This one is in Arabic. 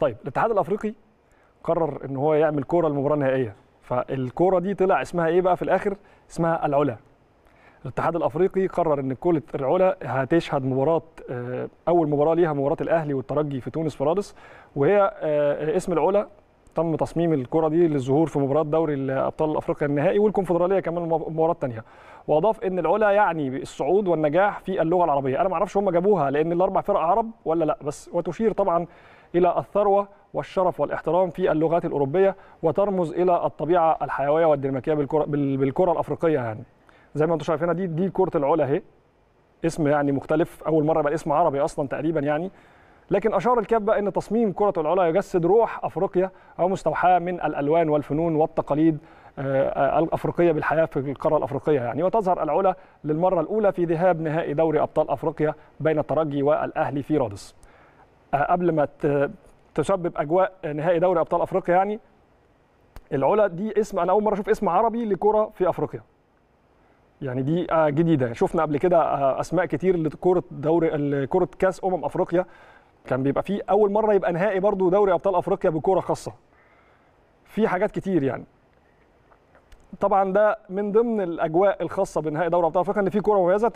طيب الاتحاد الافريقي قرر ان هو يعمل كوره للمباراه النهائيه، فالكوره دي طلع اسمها ايه بقى في الاخر؟ اسمها العلا. الاتحاد الافريقي قرر ان كره العلا هتشهد مباراه، اول مباراه ليها مباراه الاهلي والترجي في تونس في رادس، وهي اسم العلا. تم تصميم الكره دي للظهور في مباراه دوري ابطال افريقيا النهائي والكونفدراليه كمان مباراه ثانيه، واضاف ان العلا يعني الصعود والنجاح في اللغه العربيه. انا ما اعرفش هم جابوها لان الاربع فرق عرب ولا لا، بس وتشير طبعا الى الثروه والشرف والاحترام في اللغات الاوروبيه، وترمز الى الطبيعه الحيويه والديناميكيه بالكره الافريقيه. يعني زي ما انتم شايفينها دي كره العلا اهي، اسم يعني مختلف، اول مره يبقى اسم عربي اصلا تقريبا يعني. لكن اشار الكاف بقى ان تصميم كره العلا يجسد روح افريقيا او مستوحاه من الالوان والفنون والتقاليد الافريقيه بالحياه في القاره الافريقيه يعني. وتظهر العلا للمره الاولى في ذهاب نهائي دوري ابطال افريقيا بين الترجي والاهلي في رادس. قبل ما تسبب اجواء نهائي دوري ابطال افريقيا يعني، العلا دي اسم، انا اول مره اشوف اسم عربي لكره في افريقيا يعني، دي جديده. شفنا قبل كده اسماء كتير لكره كره كاس افريقيا، كان بيبقى فيه اول مره يبقى نهائي برضو دوري ابطال افريقيا بكوره خاصه، في حاجات كتير يعني. طبعا ده من ضمن الاجواء الخاصه بنهائي دوري ابطال افريقيا ان في كوره مميزه